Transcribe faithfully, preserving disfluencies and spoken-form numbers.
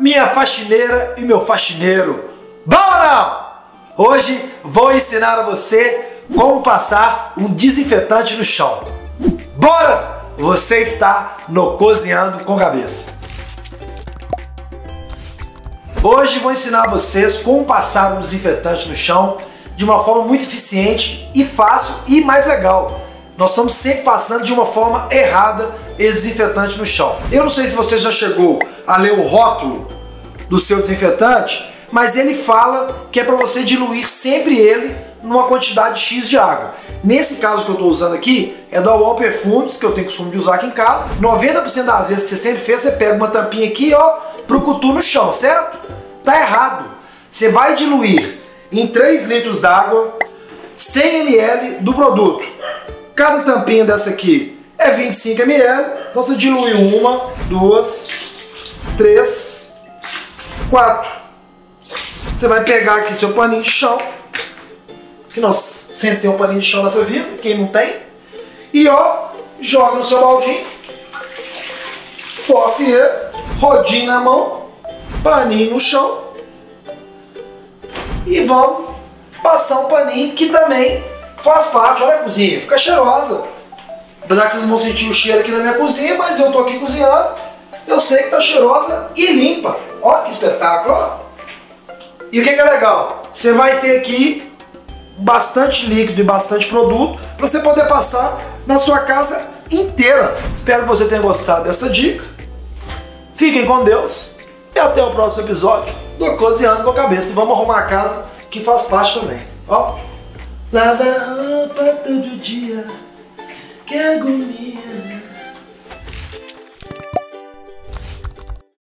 minha faxineira e meu faxineiro. Bom ou não? Hoje vou ensinar a você como passar um desinfetante no chão. Bora! Você está no Cozinhando com a Cabeça. Hoje vou ensinar a vocês como passar um desinfetante no chão de uma forma muito eficiente e fácil e mais legal. Nós estamos sempre passando de uma forma errada esse desinfetante no chão. Eu não sei se você já chegou a ler o rótulo do seu desinfetante, mas ele fala que é para você diluir sempre ele numa quantidade X de água. Nesse caso que eu estou usando aqui é da All Perfumes, que eu tenho costume de usar aqui em casa. noventa por cento das vezes que você sempre fez, você pega uma tampinha aqui, ó, procutu no chão, certo? Tá errado. Você vai diluir em três litros d'água cem mililitros do produto. Cada tampinha dessa aqui é vinte e cinco mililitros. Então você dilui uma, duas, três, quatro. Você vai pegar aqui seu paninho de chão, que nós sempre temos um paninho de chão nessa vida, quem não tem, e ó, joga no seu baldinho, posse ele, rodinho na mão, paninho no chão, e vamos passar um paninho que também faz parte, olha a cozinha, fica cheirosa, apesar que vocês vão sentir o cheiro aqui na minha cozinha, mas eu tô aqui cozinhando, eu sei que tá cheirosa e limpa, ó que espetáculo, ó. E o que é legal? Você vai ter aqui bastante líquido e bastante produto para você poder passar na sua casa inteira. Espero que você tenha gostado dessa dica. Fiquem com Deus e até o próximo episódio do Cozinhando com a Cabeça. Vamos arrumar a casa que faz parte também. Ó, lava a roupa todo dia, que agonia.